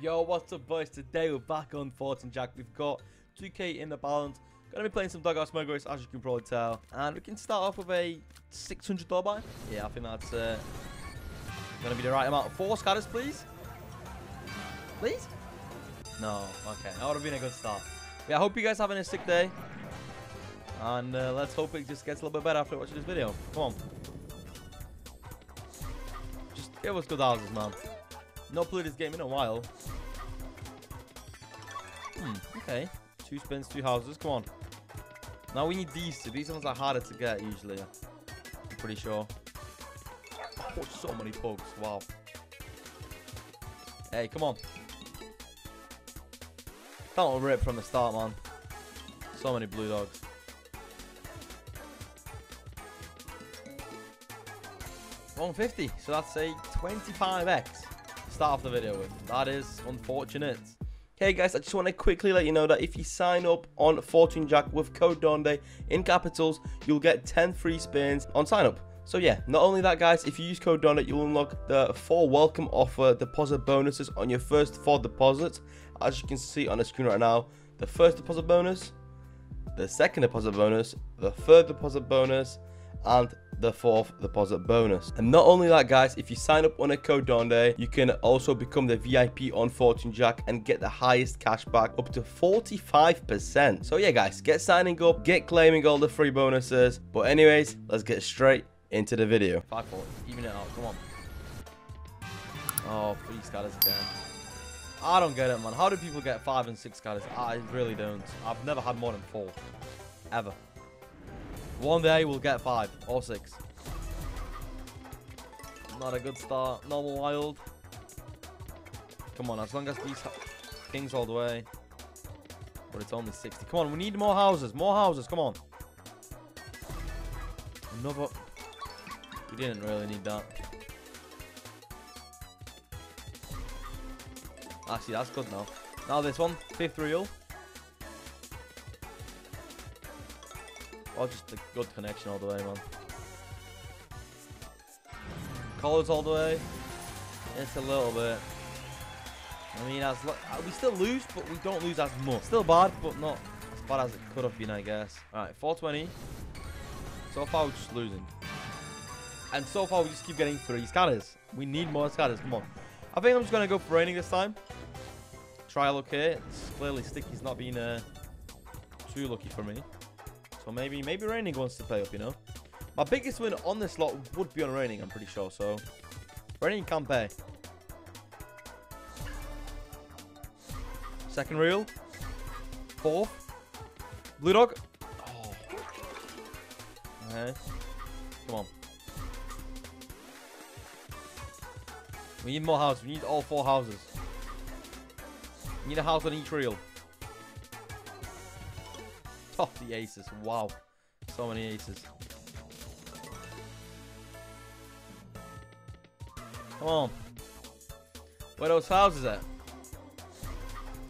Yo, what's up, boys? Today we're back on Fortune Jack. We've got 2k in the balance. Gonna be playing some Dog House Megaways, as you can probably tell, and we can start off with a $600 buy. Yeah, I think that's gonna be the right amount. 4 scatters, please. Please? No, okay, that would have been a good start. Yeah, I hope you guys are having a sick day, and let's hope it just gets a little bit better after watching this video. Come on, just give us good houses, man. Not played this game in a while. Okay, 2 spins, 2 houses. Come on. Now we need these two. These ones are harder to get usually, I'm pretty sure. Oh, so many bugs! Wow. Hey, come on. Don't rip from the start, man. So many blue dogs. $150. So that's a 25x. Start off the video with. That is unfortunate. Hey guys, I just want to quickly let you know that if you sign up on Fortune Jack with code Donde in capitals, you'll get 10 free spins on sign up. So yeah, not only that guys, if you use code Donde, you'll unlock the 4 welcome offer deposit bonuses on your first 4 deposits. As you can see on the screen right now, the first deposit bonus, the second deposit bonus, the third deposit bonus, and the 4th deposit bonus. And not only that guys, if you sign up on a code Donde, you can also become the VIP on Fortune Jack and get the highest cashback, up to 45%. So yeah guys, get signing up, get claiming all the free bonuses. But anyways, let's get straight into the video. 5-4, even it out, come on. Oh, 3 scatters again. I don't get it, man. How do people get 5 and 6 scatters? I really don't. I've never had more than 4, ever. One day we'll get 5 or 6. Not a good start. Normal wild. Come on, as long as these things hold away. But it's only 60. Come on, we need more houses. More houses. Come on. Another. We didn't really need that. Actually, that's good now. Now this one, 5th reel. Oh, just a good connection all the way, man. Collars all the way. It's a little bit. I mean, as we still lose, but we don't lose as much. Still bad, but not as bad as it could have been, I guess. All right, 420. So far, we're just losing. And so far, we just keep getting 3 scatters. We need more scatters. Come on. I think I'm just going to go for raining this time. Try luck here. It's clearly Sticky's not been too lucky for me. So maybe Raining wants to play up, you know. My biggest win on this lot would be on Raining, I'm pretty sure. So Raining can pay. 2nd reel. 4th. Blue dog. Oh. Okay. Come on. We need more houses. We need all 4 houses. We need a house on each reel. Oh, the aces. Wow. So many aces. Come on. Where are those houses at?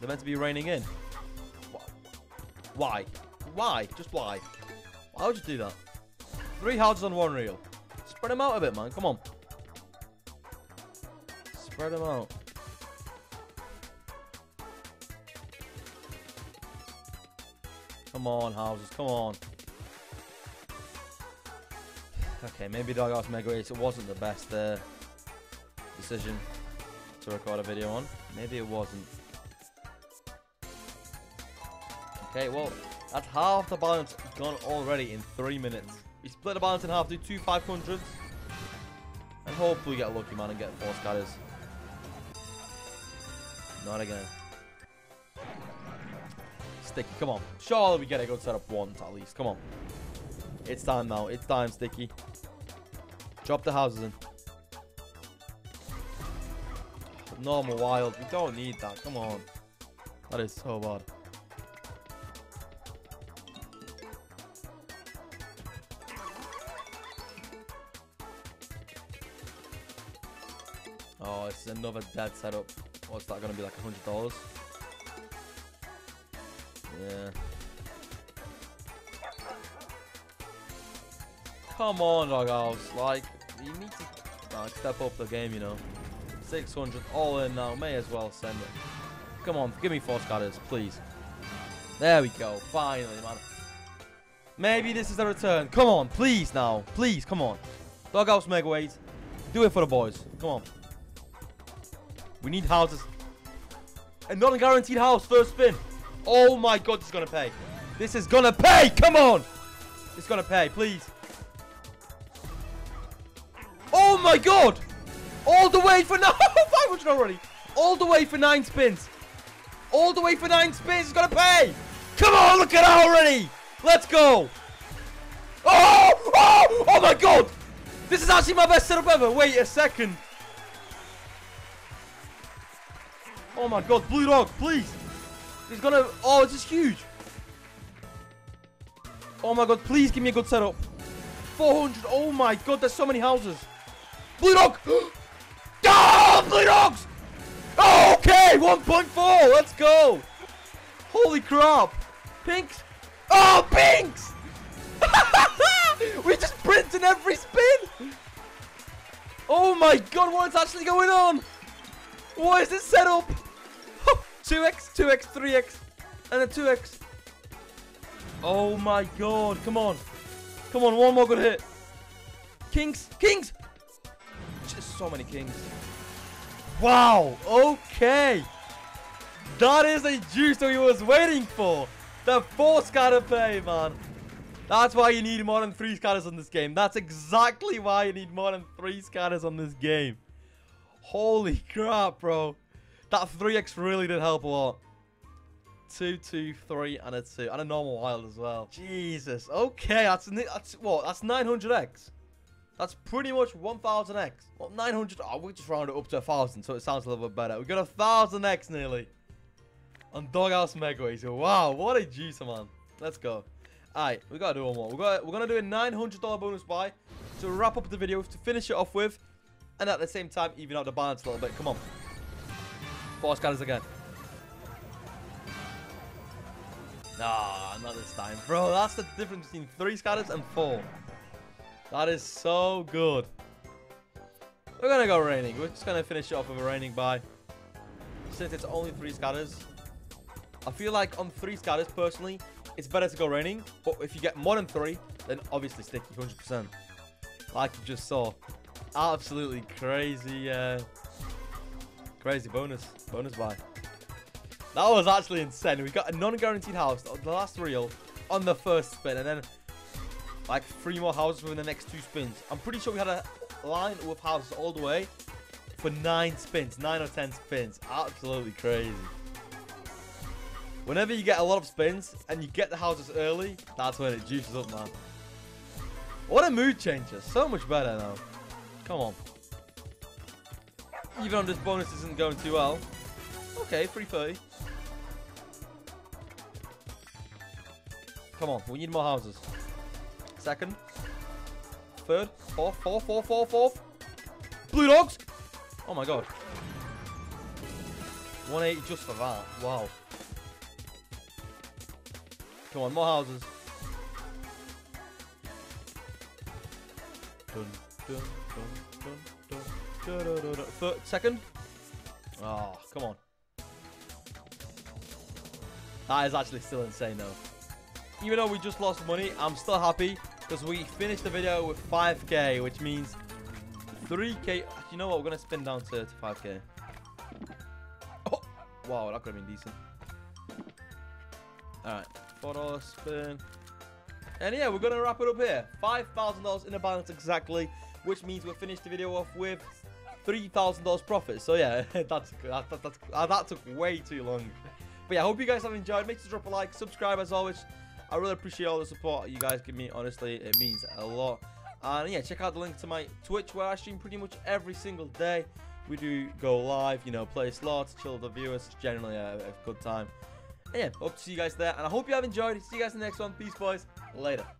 They're meant to be raining in. Why? Why? Just why? Why would you do that? 3 houses on 1 reel. Spread them out a bit, man. Come on. Spread them out. Come on, houses, come on. Okay, maybe Dog House Megaways, it wasn't the best decision to record a video on. Maybe it wasn't. Okay, well, that's half the balance gone already in 3 minutes. We split the balance in half, do 2 500s. And hopefully get lucky, man, and get 4 scatters. Not again. Sticky, come on. Surely we get a good setup once at least. Come on. It's time now. It's time, Sticky. Drop the houses in. Normal wild. We don't need that. Come on. That is so bad. Oh, it's another dead setup. Oh, it's not gonna be like $100. Yeah. Come on, Dog House. Like, you need to step up the game, you know. 600 all in now. May as well send it. Come on, give me 4 scatters, please. There we go. Finally, man. Maybe this is the return. Come on, please now. Please, come on. Dog House Megaways. Do it for the boys. Come on. We need houses. And not a guaranteed house. First spin. Oh my god, this is gonna pay. This is gonna pay. Come on. It's gonna pay, please. Oh my god. All the way for 500 already. All the way for 9 spins. All the way for 9 spins. It's gonna pay. Come on, look at that already. Let's go. Oh, oh, oh my god. This is actually my best setup ever. Wait a second. Oh my god, Blue Dog, please. He's gonna... Oh, this is huge. Oh my god, please give me a good setup. 400. Oh my god, there's so many houses. Blue Dog. Oh, Blue Dogs. Oh, okay, 1.4. Let's go. Holy crap. Pinks. Oh, pinks. We're just printing every spin. Oh my god, what's actually going on? What is this setup? 2x, 2x, 3x, and a 2x. Oh my god, come on. Come on, one more good hit. Kings, kings! Just so many kings. Wow, okay. That is the juice that we was waiting for. The 4 scatter pay, man. That's why you need more than 3 scatters on this game. That's exactly why you need more than 3 scatters on this game. Holy crap, bro. That 3x really did help a lot. 2, 2, 3, and a 2. And a normal wild as well. Jesus. Okay, that's what? That's 900x. That's pretty much 1,000x. What, 900? Oh, we'll just round it up to 1,000, so it sounds a little bit better. We got 1,000x nearly. On Dog House Megaways. Wow, what a juicer, man. Let's go. Alright, we gotta do one more. We're gonna do a $900 bonus buy to wrap up the video, to finish it off with. And at the same time, even out the balance a little bit. Come on. 4 scatters again. Nah, not this time. Bro, that's the difference between 3 scatters and 4. That is so good. We're going to go raining. We're just going to finish it off with a raining buy. Since it's only 3 scatters. I feel like on 3 scatters, personally, it's better to go raining. But if you get more than 3, then obviously sticky 100%. Like you just saw. Absolutely crazy, crazy bonus buy. That was actually insane. We got a non-guaranteed house on the last reel on the first spin, and then like 3 more houses within the next 2 spins. I'm pretty sure we had a line with houses all the way for 9 spins, 9 or 10 spins. Absolutely crazy. Whenever you get a lot of spins and you get the houses early, that's when it juices up, man. What a mood changer. So much better now. Come on. Even on this bonus isn't going too well. Okay, 330. Come on, we need more houses. Second. Third. Fourth. Fourth. Blue Dogs! Oh my god. 180 just for that. Wow. Come on, more houses. Dun, dun, dun, dun. Second. Oh, come on. That is actually still insane, though. Even though we just lost money, I'm still happy because we finished the video with 5K, which means 3K. You know what? We're going to spin down to 5K. Oh, wow, that could have been decent. All right. $4 spin. And yeah, we're going to wrap it up here. $5,000 in the balance exactly, which means we'll finish the video off with $3,000 profit. So yeah, that took way too long. But yeah, I hope you guys have enjoyed. Make sure to drop a like, subscribe as always. I really appreciate all the support you guys give me. Honestly, it means a lot. And yeah, check out the link to my Twitch where I stream pretty much every single day. We do go live, you know, play slots, chill with the viewers. It's generally a good time. And yeah, hope to see you guys there. And I hope you have enjoyed. See you guys in the next one. Peace, boys. Later.